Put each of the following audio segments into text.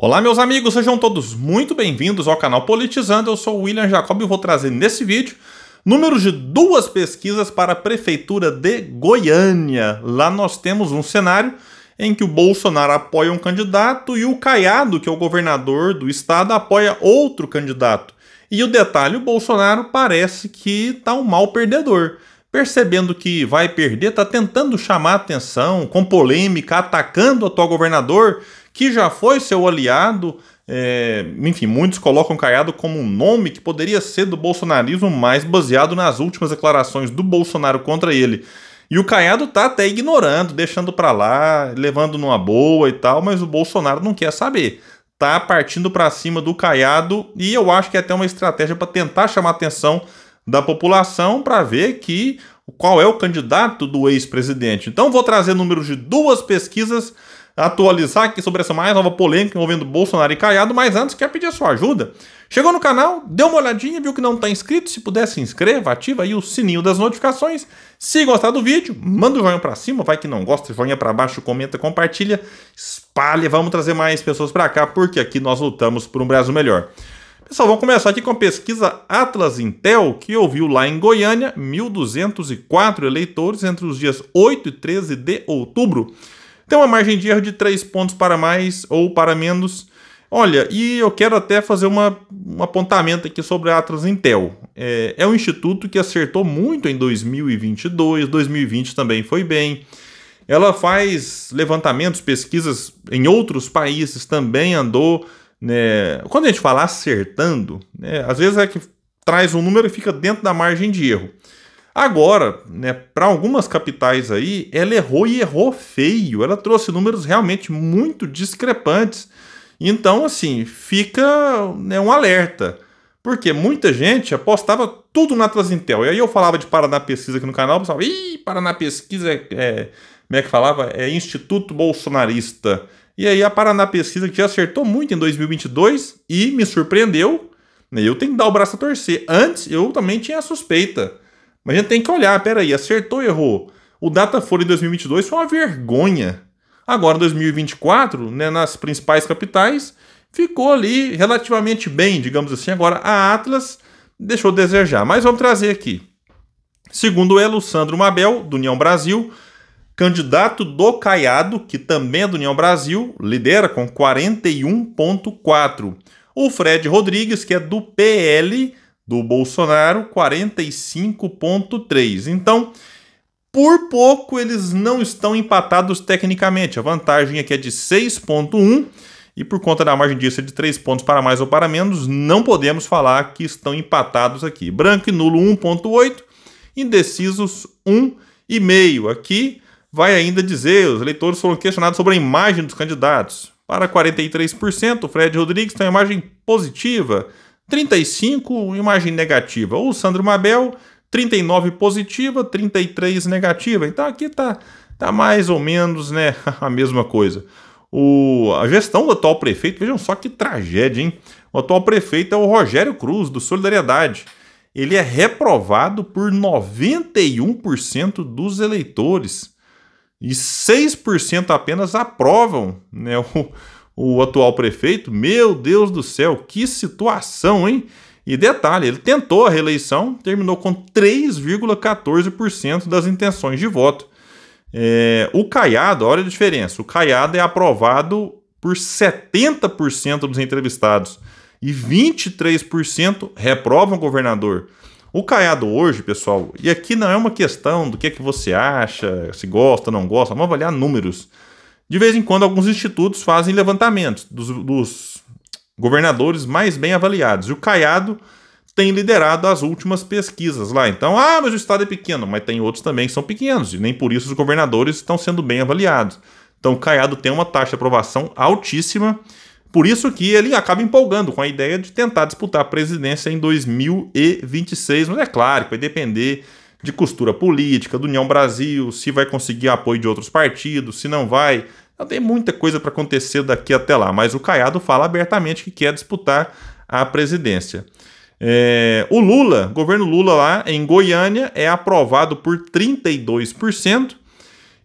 Olá meus amigos, sejam todos muito bem-vindos ao canal Politizando, eu sou o William Jacob e vou trazer nesse vídeo números de duas pesquisas para a Prefeitura de Goiânia. Lá nós temos um cenário em que o Bolsonaro apoia um candidato e o Caiado, que é o governador do estado, apoia outro candidato. E o detalhe, o Bolsonaro parece que está um mau perdedor. Percebendo que vai perder, está tentando chamar atenção, com polêmica, atacando o atual governador, que já foi seu aliado. Enfim, muitos colocam o Caiado como um nome que poderia ser do bolsonarismo, mas baseado nas últimas declarações do Bolsonaro contra ele. E o Caiado está até ignorando, deixando para lá, levando numa boa e tal, mas o Bolsonaro não quer saber. Tá partindo para cima do Caiado e eu acho que é até uma estratégia para tentar chamar a atenção da população para ver que qual é o candidato do ex-presidente. Então vou trazer números de duas pesquisas, atualizar aqui sobre essa mais nova polêmica envolvendo Bolsonaro e Caiado, mas antes quero pedir a sua ajuda. Chegou no canal, deu uma olhadinha, viu que não está inscrito? Se puder se inscreva, ativa aí o sininho das notificações. Se gostar do vídeo, manda o joinha para cima, vai que não gosta, joinha para baixo, comenta, compartilha, espalha, vamos trazer mais pessoas para cá, porque aqui nós lutamos por um Brasil melhor. Pessoal, vamos começar aqui com a pesquisa Atlas Intel, que ouviu lá em Goiânia 1.204 eleitores entre os dias 8 e 13 de outubro. Tem uma margem de erro de 3 pontos para mais ou para menos. Olha, e eu quero até fazer um apontamento aqui sobre a Atlas Intel. É um instituto que acertou muito em 2022, 2020 também foi bem. Ela faz levantamentos, pesquisas em outros países também andou... Quando a gente fala acertando, às vezes é que traz um número e fica dentro da margem de erro. Agora, para algumas capitais aí, ela errou e errou feio. Ela trouxe números realmente muito discrepantes. Então, assim, fica um alerta. Porque muita gente apostava tudo na Atlas Intel. E aí eu falava de Paraná Pesquisa aqui no canal, o pessoal, ih, Paraná Pesquisa como é que falava? É Instituto Bolsonarista. E aí a Paraná Pesquisa, que já acertou muito em 2022 e me surpreendeu, eu tenho que dar o braço a torcer. Antes eu também tinha a suspeita, mas a gente tem que olhar, peraí, acertou, errou. O Datafolha em 2022 foi uma vergonha. Agora em 2024, nas principais capitais, ficou ali relativamente bem, digamos assim. Agora a Atlas deixou a desejar, mas vamos trazer aqui. Segundo ela, o Sandro Mabel, do União Brasil, candidato do Caiado, que também é do União Brasil, lidera com 41,4. O Fred Rodrigues, que é do PL, do Bolsonaro, 45,3. Então, por pouco eles não estão empatados tecnicamente. A vantagem aqui é de 6,1 e por conta da margem disso é de 3 pontos para mais ou para menos, não podemos falar que estão empatados aqui. Branco e nulo, 1,8. Indecisos, 1,5. Aqui... vai ainda dizer, os eleitores foram questionados sobre a imagem dos candidatos. Para 43%, o Fred Rodrigues tem uma imagem positiva, 35% imagem negativa. O Sandro Mabel, 39% positiva, 33% negativa. Então aqui tá mais ou menos a mesma coisa. A gestão do atual prefeito, vejam só que tragédia, hein? O atual prefeito é o Rogério Cruz, do Solidariedade. Ele é reprovado por 91% dos eleitores. E 6% apenas aprovam o atual prefeito. Meu Deus do céu, que situação, hein? E detalhe, ele tentou a reeleição, terminou com 3,14% das intenções de voto. O Caiado, olha a diferença, o Caiado é aprovado por 70% dos entrevistados e 23% reprovam o governador. O Caiado hoje, pessoal, e aqui não é uma questão do que você acha, se gosta, não gosta, vamos avaliar números. De vez em quando, alguns institutos fazem levantamentos dos governadores mais bem avaliados. E o Caiado tem liderado as últimas pesquisas lá. Então, mas o estado é pequeno, mas tem outros também que são pequenos, e nem por isso os governadores estão sendo bem avaliados. Então, o Caiado tem uma taxa de aprovação altíssima. Por isso que ele acaba empolgando com a ideia de tentar disputar a presidência em 2026. Mas é claro que vai depender de costura política, do União Brasil, se vai conseguir apoio de outros partidos, se não vai. Então tem muita coisa para acontecer daqui até lá. Mas o Caiado fala abertamente que quer disputar a presidência. O Lula, governo Lula lá em Goiânia, é aprovado por 32%.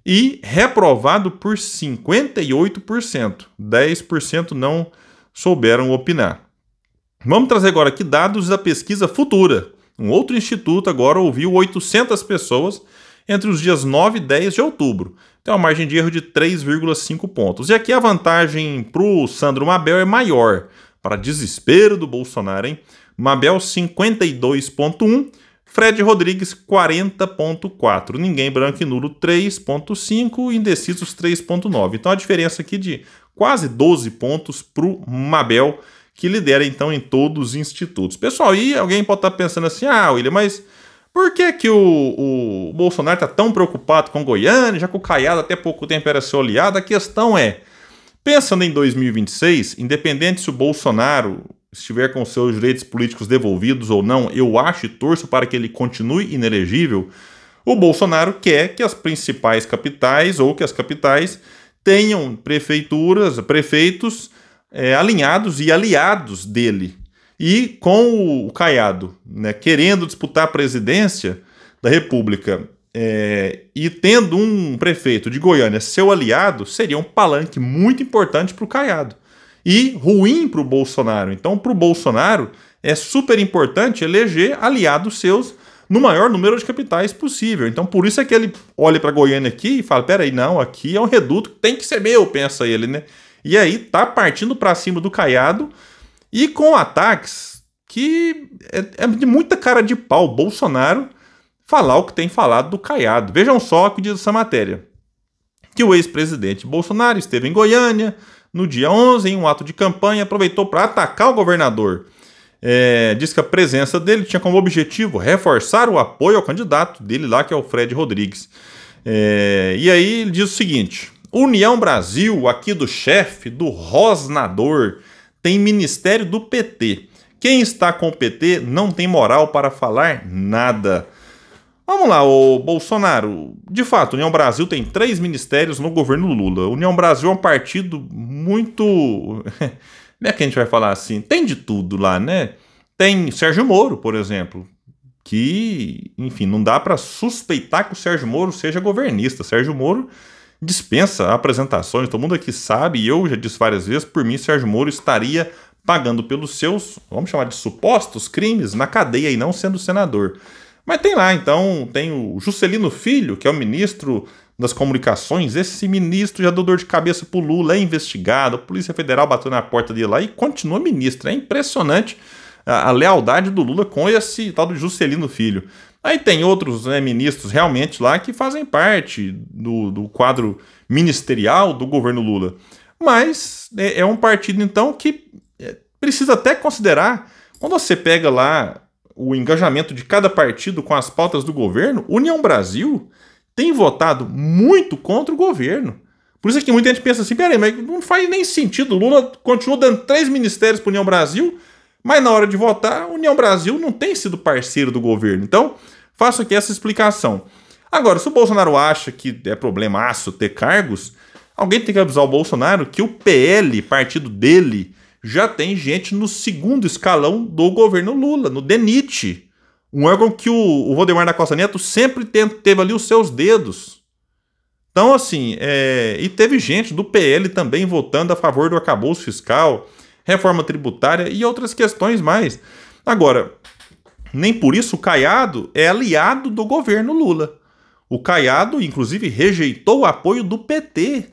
e reprovado por 58%. 10% não souberam opinar. Vamos trazer agora aqui dados da Pesquisa Futura. Um outro instituto agora ouviu 800 pessoas entre os dias 9 e 10 de outubro. Tem uma margem de erro de 3,5 pontos. E aqui a vantagem para o Sandro Mabel é maior, para desespero do Bolsonaro, hein? Mabel 52,1%. Fred Rodrigues, 40,4%. Ninguém, branco e nulo, 3,5%. Indecisos, 3,9%. Então, a diferença aqui de quase 12 pontos para o Mabel, que lidera, então, em todos os institutos. Pessoal, e alguém pode estar pensando assim, ah, William, mas por que que o Bolsonaro está tão preocupado com Goiânia, já que o Caiado até pouco tempo era seu aliado? A questão é, pensando em 2026, independente se o Bolsonaro estiver com seus direitos políticos devolvidos ou não, eu acho e torço para que ele continue inelegível, o Bolsonaro quer que as principais capitais ou que as capitais tenham prefeituras, prefeitos alinhados e aliados dele. E com o Caiado, né, querendo disputar a presidência da República e tendo um prefeito de Goiânia seu aliado, seria um palanque muito importante para o Caiado. E ruim para o Bolsonaro. Então, para o Bolsonaro, é super importante eleger aliados seus no maior número de capitais possível. Então, por isso é que ele olha para Goiânia aqui e fala, peraí, não, aqui é um reduto que tem que ser meu, pensa ele, né? E aí, tá partindo para cima do Caiado e com ataques que é de muita cara de pau o Bolsonaro falar o que tem falado do Caiado. Vejam só o que diz essa matéria. Que o ex-presidente Bolsonaro esteve em Goiânia no dia 11, em um ato de campanha, aproveitou para atacar o governador. Diz que a presença dele tinha como objetivo reforçar o apoio ao candidato dele lá, que é o Fred Rodrigues. E aí ele diz o seguinte, União Brasil, aqui do chefe, do rosnador, tem ministério do PT. Quem está com o PT não tem moral para falar nada. Vamos lá, ô Bolsonaro. De fato, a União Brasil tem 3 ministérios no governo Lula. A União Brasil é um partido muito... Como é que a gente vai falar assim? Tem de tudo lá, né? Tem Sérgio Moro, por exemplo, que, enfim, não dá para suspeitar que o Sérgio Moro seja governista. Sérgio Moro dispensa apresentações, todo mundo aqui sabe, e eu já disse várias vezes, por mim, Sérgio Moro estaria pagando pelos seus, vamos chamar de supostos crimes, na cadeia e não sendo senador. Mas tem lá, então, tem o Juscelino Filho, que é o ministro das comunicações. Esse ministro já deu dor de cabeça pro Lula, é investigado, a Polícia Federal bateu na porta dele lá e continua ministro. É impressionante a lealdade do Lula com esse tal do Juscelino Filho. Aí tem outros, né, ministros realmente lá que fazem parte do quadro ministerial do governo Lula. Mas é um partido, então, que precisa até considerar, quando você pega lá o engajamento de cada partido com as pautas do governo, União Brasil tem votado muito contra o governo. Por isso é que muita gente pensa assim, peraí, mas não faz nem sentido, o Lula continuou dando 3 ministérios para a União Brasil, mas na hora de votar, a União Brasil não tem sido parceiro do governo. Então, faço aqui essa explicação. Agora, se o Bolsonaro acha que é problemaço ter cargos, alguém tem que avisar o Bolsonaro que o PL, partido dele, já tem gente no segundo escalão do governo Lula, no DENIT, um órgão que o Valdemar da Costa Neto sempre teve ali os seus dedos. Então, assim, e teve gente do PL também votando a favor do arcabouço fiscal, reforma tributária e outras questões mais. Agora, nem por isso o Caiado é aliado do governo Lula. O Caiado, inclusive, rejeitou o apoio do PT.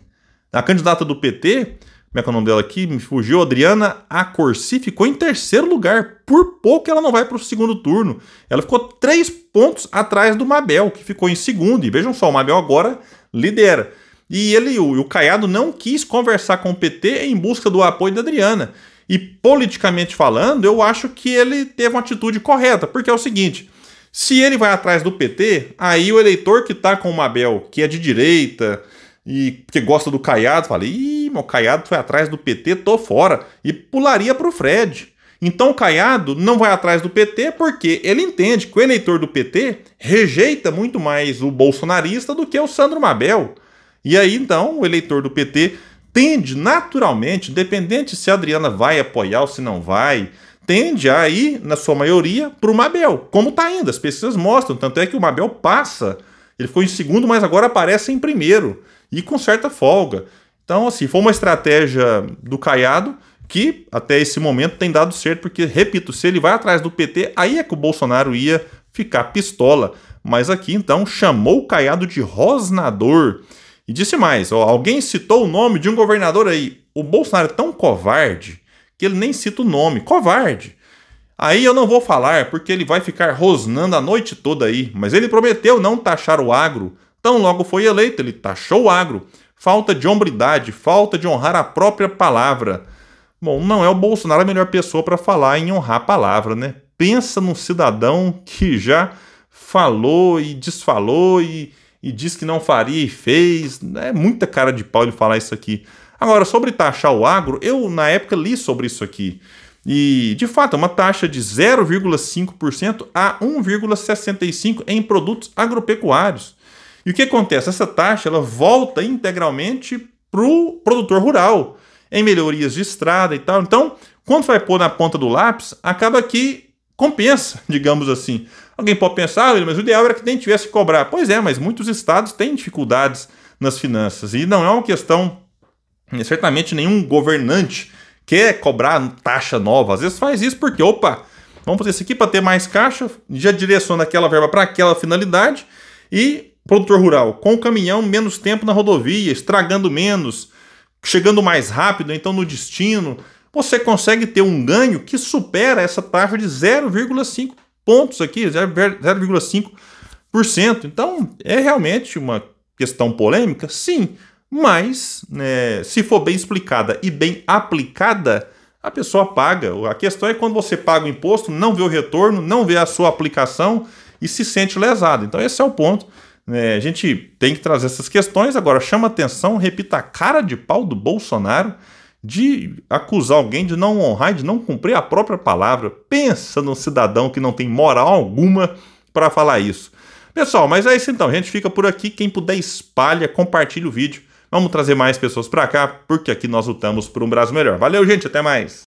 A candidata do PT, como é que é o nome dela aqui? Me fugiu. Adriana Acorsi ficou em terceiro lugar. Por pouco ela não vai para o segundo turno. Ela ficou 3 pontos atrás do Mabel, que ficou em segundo. E vejam só, o Mabel agora lidera. E o Caiado não quis conversar com o PT em busca do apoio da Adriana. E politicamente falando, eu acho que ele teve uma atitude correta. Porque é o seguinte, se ele vai atrás do PT, aí o eleitor que está com o Mabel, que é de direita e que gosta do Caiado, fala, ih, meu Caiado foi atrás do PT, tô fora, e pularia pro Fred. Então o Caiado não vai atrás do PT porque ele entende que o eleitor do PT rejeita muito mais o bolsonarista do que o Sandro Mabel. E aí, então, o eleitor do PT tende naturalmente, independente se a Adriana vai apoiar ou se não vai, tende a ir, na sua maioria, pro Mabel, como tá ainda, as pesquisas mostram, tanto é que o Mabel passa Ele ficou em segundo, mas agora aparece em primeiro. E com certa folga. Então, assim, foi uma estratégia do Caiado que, até esse momento, tem dado certo. Porque, repito, se ele vai atrás do PT, aí é que o Bolsonaro ia ficar pistola. Mas aqui, então, chamou o Caiado de rosnador. E disse mais, ó, alguém citou o nome de um governador aí. O Bolsonaro é tão covarde que ele nem cita o nome. Covarde. Aí eu não vou falar, porque ele vai ficar rosnando a noite toda aí. Mas ele prometeu não taxar o agro. Tão logo foi eleito, ele taxou o agro. Falta de hombridade, falta de honrar a própria palavra. Bom, não é o Bolsonaro a melhor pessoa para falar em honrar a palavra, né? Pensa num cidadão que já falou e desfalou e disse que não faria e fez. É muita cara de pau ele falar isso aqui. Agora, sobre taxar o agro, eu na época li sobre isso aqui. E, de fato, é uma taxa de 0,5% a 1,65% em produtos agropecuários. E o que acontece? Essa taxa ela volta integralmente para o produtor rural, em melhorias de estrada e tal. Então, quando vai pôr na ponta do lápis, acaba que compensa, digamos assim. Alguém pode pensar, ah, mas o ideal era que nem tivesse que cobrar. Pois é, mas muitos estados têm dificuldades nas finanças. E não é uma questão... Certamente nenhum governante quer cobrar taxa nova. Às vezes faz isso porque, opa, vamos fazer isso aqui para ter mais caixa, já direciona aquela verba para aquela finalidade. E produtor rural, com o caminhão, menos tempo na rodovia, estragando menos, chegando mais rápido, então no destino, você consegue ter um ganho que supera essa taxa de 0,5 pontos aqui, 0,5%. Então, é realmente uma questão polêmica? Sim. Mas, né, se for bem explicada e bem aplicada, a pessoa paga. A questão é quando você paga o imposto, não vê o retorno, não vê a sua aplicação e se sente lesado. Então esse é o ponto. Né? A gente tem que trazer essas questões. Agora chama atenção, repita a cara de pau do Bolsonaro de acusar alguém de não honrar, de não cumprir a própria palavra. Pensa num cidadão que não tem moral alguma para falar isso. Pessoal, mas é isso então. A gente fica por aqui. Quem puder espalha, compartilha o vídeo. Vamos trazer mais pessoas para cá, porque aqui nós lutamos por um Brasil melhor. Valeu, gente, até mais!